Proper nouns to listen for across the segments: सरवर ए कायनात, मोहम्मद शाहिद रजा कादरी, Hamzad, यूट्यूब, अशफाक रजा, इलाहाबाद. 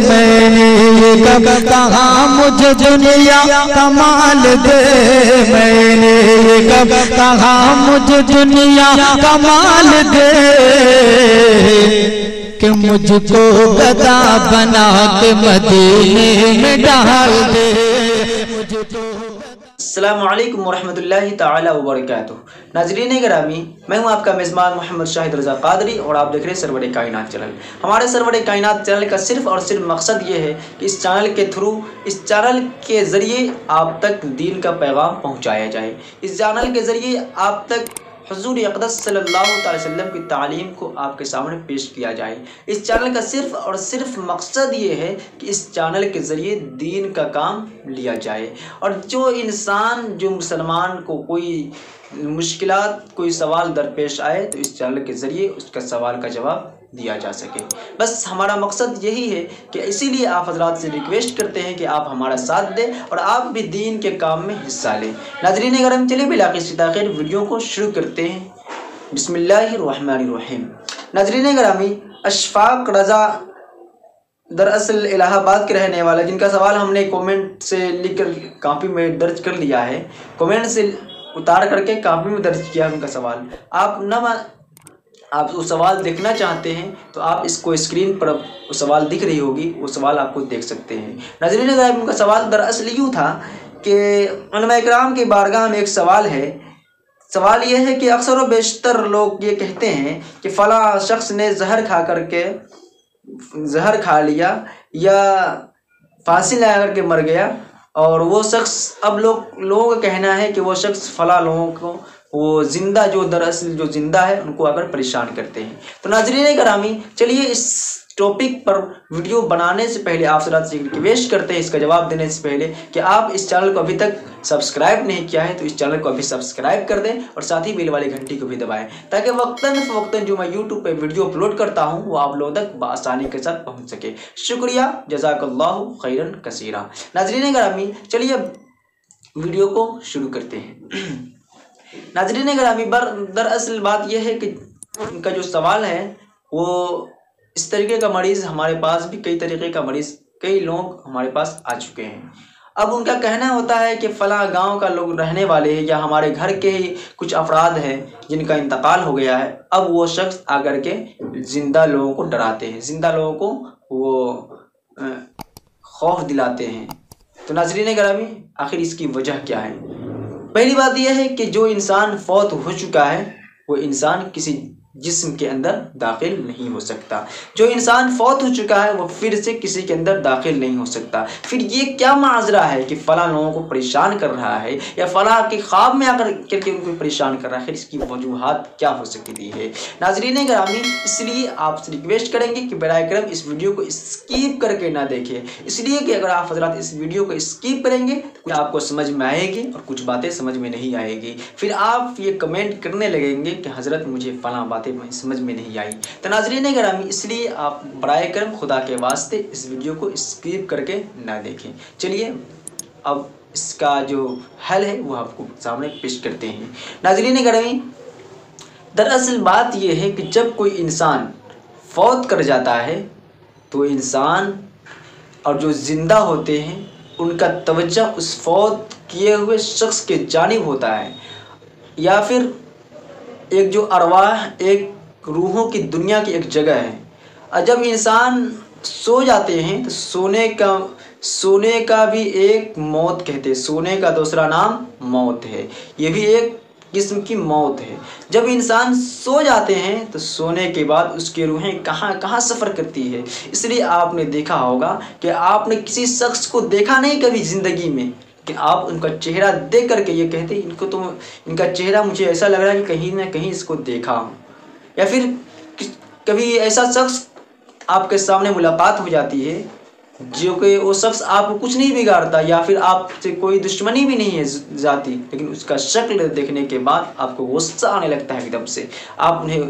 मैंने कब कहा मुझे दुनिया कमाल दे, मैंने कब कहा मुझे दुनिया कमाल दे कि मुझको गदा बना के मदीने में डाल दे। अस्सलामु अलैकुम वरहमतुल्लाहि ताला व बरकातुहू। नाजरीन ग्रामी, मैं हूं आपका मेज़बान मोहम्मद शाहिद रजा कादरी और आप देख रहे हैं सरवर ए कायनात चैनल। हमारे सरवर ए कायनात चैनल का सिर्फ़ और सिर्फ मकसद ये है कि इस चैनल के थ्रू, इस चैनल के ज़रिए आप तक दीन का पैगाम पहुँचाया जाए, इस चैनल के ज़रिए आप तक हुज़ूर अक़दस सल्लल्लाहु अलैहि वसल्लम की तालीम को आपके सामने पेश किया जाए। इस चैनल का सिर्फ़ और सिर्फ मकसद ये है कि इस चैनल के ज़रिए दीन का काम लिया जाए और जो इंसान, जो मुसलमान को कोई मुश्किलात, कोई सवाल दरपेश आए तो इस चैनल के ज़रिए उसका सवाल का जवाब दिया जा सके। बस हमारा मकसद यही है कि इसीलिए आप हजरात से रिक्वेस्ट करते हैं कि आप हमारा साथ दें और आप भी दीन के काम में हिस्सा लें। नाजरीन करम, चलिए बिला किसी ताख़ीर वीडियो को शुरू करते हैं। बिस्मिल्लाहिर्रहमानिर्रहीम। नाजरीन करामी, अशफाक रजा दरअसल इलाहाबाद के रहने वाला, जिनका सवाल हमने कॉमेंट से लिख कर कापी में दर्ज कर लिया है, कॉमेंट से उतार करके कापी में दर्ज किया उनका सवाल। आप वो सवाल देखना चाहते हैं तो आप इसको स्क्रीन पर वो सवाल दिख रही होगी, वो सवाल आपको देख सकते हैं। नाज़रीन ग़रामी, उनका सवाल दरअसल यूँ था कि उलमा इकराम की बारगाह में एक सवाल है। सवाल ये है कि अक्सर व बेशतर लोग ये कहते हैं कि फ़लाँ शख्स ने जहर खा लिया या फांसी लगा करके मर गया और वो शख्स, अब लोगों का कहना है कि वो शख्स फ़लाँ लोगों को, वो ज़िंदा, जो दरअसल जो ज़िंदा है उनको आकर परेशान करते हैं। तो नाजरीन करामी, चलिए इस टॉपिक पर वीडियो बनाने से पहले आप हजरात से रिक्वेस्ट करते हैं, इसका जवाब देने से पहले, कि आप इस चैनल को अभी तक सब्सक्राइब नहीं किया है तो इस चैनल को अभी सब्सक्राइब कर दें और साथ ही बेल वाली घंटी को भी दबाएं ताकि वक्तन फ़वक्तन जो मैं यूट्यूब पर वीडियो अपलोड करता हूं वो आप लोगों तक आसानी के साथ पहुँच सके। शुक्रिया, जज़ाकल्लाहु खैरन कसीरा। नाजरीन ग्रामी, चलिए वीडियो को शुरू करते हैं। नाजरीन ग्रामी, दरअसल बात यह है कि उनका जो सवाल है वो इस तरीके का मरीज़ हमारे पास भी कई तरीके का मरीज़, कई लोग हमारे पास आ चुके हैं। अब उनका कहना होता है कि फ़लाँ गांव का लोग रहने वाले हैं या हमारे घर के ही कुछ अफराद हैं जिनका इंतकाल हो गया है। अब वो शख्स आकर के ज़िंदा लोगों को डराते हैं, ज़िंदा लोगों को वो खौफ दिलाते हैं। तो नाजरीन ग्रामी, आखिर इसकी वजह क्या है? पहली बात यह है कि जो इंसान फौत हो चुका है वो इंसान किसी जिस्म के अंदर दाखिल नहीं हो सकता। जो इंसान फौत हो चुका है वो फिर से किसी के अंदर दाखिल नहीं हो सकता। फिर ये क्या माजरा है कि फ़लाँ लोगों को परेशान कर रहा है या फ़लाँ के ख्वाब में आकर करके उनको परेशान कर रहा है? इसकी वजूहात क्या हो सकती है? नाजरीन ग्रामी, इसलिए आपसे रिक्वेस्ट करेंगे कि बराए करम इस वीडियो को स्किप करके ना देखें, इसलिए कि अगर आप हजरात इस वीडियो को स्किप करेंगे तो कुछ आपको समझ में आएगी और कुछ बातें समझ में नहीं आएगी। फिर आप ये कमेंट करने लगेंगे कि हजरत मुझे फ़लाँ बात समझ में नहीं आई। तो नाजरीन ग्रामी, इसलिए आप बराए करम खुदा के वास्ते इस वीडियो को स्किप करके ना देखें। चलिए अब इसका जो हल है वो आपको सामने पेश करते हैं। नाजरीन ग्रामी, दरअसल बात यह है कि जब कोई इंसान फौत कर जाता है तो इंसान और जो ज़िंदा होते हैं उनका तवज्जो उस फौत किए हुए शख्स के जानिब होता है, या फिर एक जो अरवाह, एक रूहों की दुनिया की एक जगह है। और जब इंसान सो जाते हैं तो सोने का भी एक मौत कहते हैं, सोने का दूसरा नाम मौत है, ये भी एक किस्म की मौत है। जब इंसान सो जाते हैं तो सोने के बाद उसकी रूहें कहाँ कहाँ सफ़र करती है। इसलिए आपने देखा होगा कि आपने किसी शख्स को देखा नहीं कभी ज़िंदगी में कि आप उनका चेहरा देख करके ये कहते हैं इनको तो, इनका चेहरा मुझे ऐसा लग रहा है कि कहीं ना कहीं इसको देखा हूँ। या फिर कभी ऐसा शख्स आपके सामने मुलाकात हो जाती है जो कि वो शख्स आपको कुछ नहीं बिगाड़ता या फिर आपसे कोई दुश्मनी भी नहीं है जाती, लेकिन उसका शक्ल देखने के बाद आपको गुस्सा आने लगता है, एकदम से आप उन्हें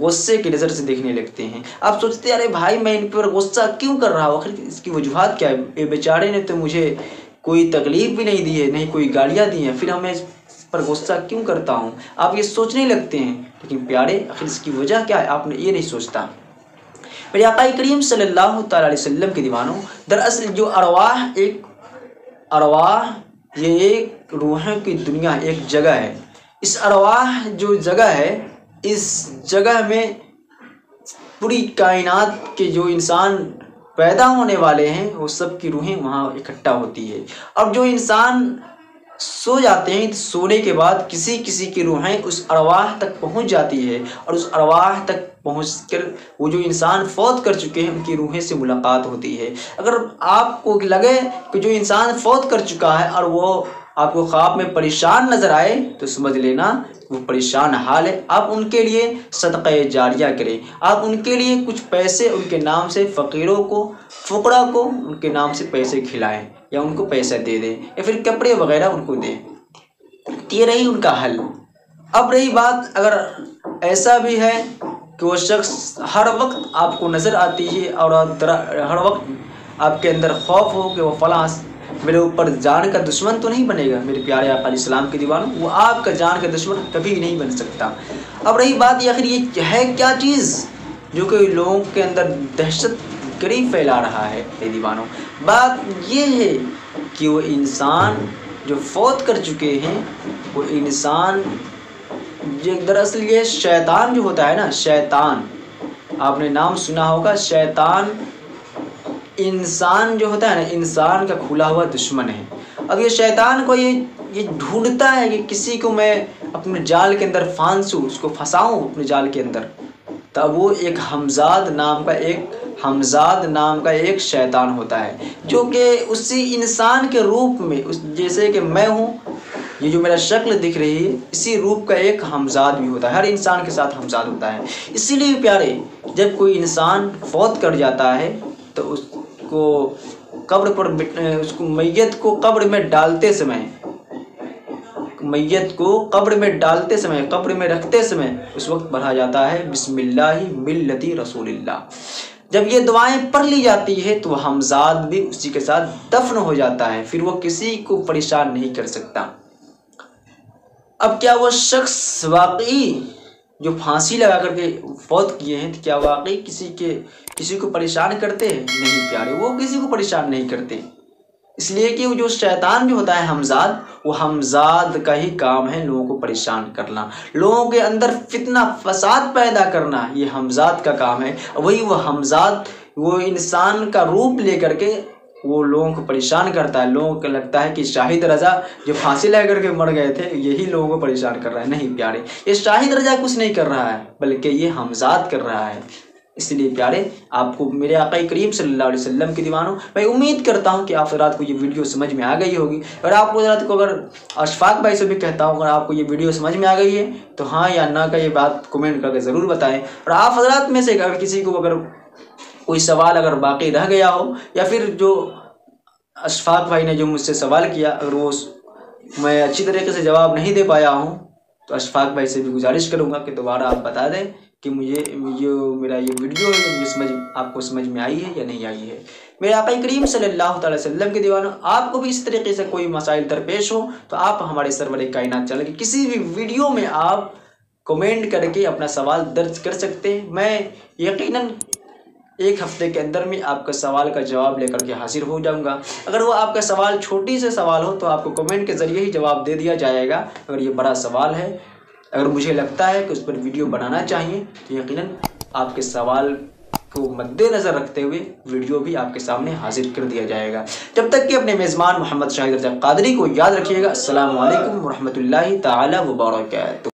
गुस्से की नज़र से देखने लगते हैं। आप सोचते हैं अरे भाई मैं इन पर गुस्सा क्यों कर रहा हूँ, आखिर इसकी वजूहत क्या है? ये बेचारे ने तो मुझे कोई तकलीफ़ भी नहीं दी है, नहीं कोई गालियाँ दी हैं, फिर हमें इस पर गुस्सा क्यों करता हूँ? आप ये सोचने लगते हैं, लेकिन प्यारे आखिर इसकी वजह क्या है? आपने ये नहीं सोचता। मेरे आका करीम सल्लल्लाहु तआला अलैहि वसल्लम के दीवानों, दरअसल जो अरवाह ये एक रूहें की दुनिया एक जगह है। इस अरवाह जो जगह है, इस जगह में पूरी कायनात के जो इंसान पैदा होने वाले हैं वो सब की रूहें वहाँ इकट्ठा होती है। अब जो इंसान सो जाते हैं तो सोने के बाद किसी किसी की रूहें उस अरवाह तक पहुँच जाती है और उस अरवाह तक पहुँचकर वो जो इंसान फौत कर चुके हैं उनकी रूहें से मुलाकात होती है। अगर आपको लगे कि जो इंसान फौत कर चुका है और वो आपको ख्वाब में परेशान नज़र आए तो समझ लेना वो परेशान हाल है। आप उनके लिए सदक़े जारिया करें, आप उनके लिए कुछ पैसे उनके नाम से फ़कीरों को फ़ुकरा को उनके नाम से पैसे खिलाएं या उनको पैसा दे दें या फिर कपड़े वगैरह उनको दें। ये रही उनका हल। अब रही बात, अगर ऐसा भी है कि वो शख्स हर वक्त आपको नज़र आती है और हर वक्त आपके अंदर खौफ हो कि वो फलां मेरे ऊपर जान का दुश्मन तो नहीं बनेगा, मेरे प्यारे आका अलैहिस्सलाम के दीवानों वो आपका जान का दुश्मन कभी नहीं बन सकता। अब रही बात आखिर ये है क्या चीज़ जो कि लोगों के अंदर दहशत गरी फैला रहा है। ये दीवानों बात ये है कि वो इंसान जो फौत कर चुके हैं वो इंसान दरअसल ये शैतान जो होता है ना, शैतान आपने नाम सुना होगा। शैतान इंसान जो होता है ना, इंसान का खुला हुआ दुश्मन है। अब ये शैतान को ये ढूंढता है कि किसी को मैं अपने जाल के अंदर फांसूँ, उसको फंसाऊँ अपने जाल के अंदर। तब वो एक हमजाद नाम का एक शैतान होता है जो कि उसी इंसान के रूप में जैसे कि मैं हूँ, ये जो मेरा शक्ल दिख रही है इसी रूप का एक हमजाद भी होता है। हर इंसान के साथ हमजाद होता है। इसीलिए प्यारे, जब कोई इंसान फौत कर जाता है तो मैयत को कब्र में डालते समय कब्र में रखते समय उस वक्त पढ़ा जाता है बिस्मिल्लाहि मिल्लति रसूलिल्लाह। जब ये दुआएं पढ़ ली जाती है तो हमजाद भी उसी के साथ दफन हो जाता है, फिर वो किसी को परेशान नहीं कर सकता। अब क्या वो शख्स वाकई जो फांसी लगा करके फौत किए हैं, क्या वाकई किसी को परेशान करते हैं? नहीं प्यारे, वो किसी को परेशान नहीं करते, इसलिए कि वो जो शैतान जो होता है हमजाद, वो हमजाद का ही काम है लोगों को परेशान करना, लोगों के अंदर फितना फसाद पैदा करना, ये हमजाद का काम है। वही वो हमजाद वो इंसान का रूप लेकर के वो लोगों को परेशान करता है। लोगों को लगता है कि शाहिद रजा जो फांसी लगा करके मर गए थे यही लोगों को परेशान कर रहा है। नहीं प्यारे, ये शाहिद रजा कुछ नहीं कर रहा है बल्कि ये हमजाद कर रहा है। इसलिए प्यारे, आपको मेरे आका करीम सल्लल्लाहु अलैहि वसल्लम के दीवानों, मैं उम्मीद करता हूं कि आप हजरात को ये वीडियो समझ में आ गई होगी। और आपको हजरात को, अगर अशफाक भाई से भी कहता हूं अगर आपको ये वीडियो समझ में आ गई है तो हाँ या ना का ये बात कमेंट करके ज़रूर बताएं। और आप हजरात में से अगर किसी को अगर कोई सवाल अगर बाकी रह गया हो या फिर जो अशफाक भाई ने जो मुझसे सवाल किया अगर वो मैं अच्छी तरीके से जवाब नहीं दे पाया हूँ तो अशफाक भाई से भी गुजारिश करूँगा कि दोबारा आप बता दें कि मुझे मेरा ये वीडियो है मुझे समझ आपको समझ में आई है या नहीं आई है। मेरे आका करीम सल्लल्लाहु अलैहि वसल्लम के दीवानों, आपको भी इस तरीके से कोई मसाइल दरपेश हो तो आप हमारे सरवर ए कायनात चैनल के किसी भी वीडियो में आप कमेंट करके अपना सवाल दर्ज कर सकते हैं। मैं यकीनन एक हफ्ते के अंदर में आपका सवाल का जवाब लेकर के हाजिर हो जाऊंगा। अगर वो आपका सवाल छोटी से सवाल हो तो आपको कमेंट के ज़रिए ही जवाब दे दिया जाएगा। अगर ये बड़ा सवाल है, अगर मुझे लगता है कि उस पर वीडियो बनाना चाहिए तो यकीनन आपके सवाल को मद्देनज़र रखते हुए वीडियो भी आपके सामने हाजिर कर दिया जाएगा। जब तक कि अपने मेज़बान मोहम्मद शाहिद रजा कादरी को याद रखिएगा। अस्सलामु अलैकुम वरहमतुल्लाहि ताला वबरकातुहू।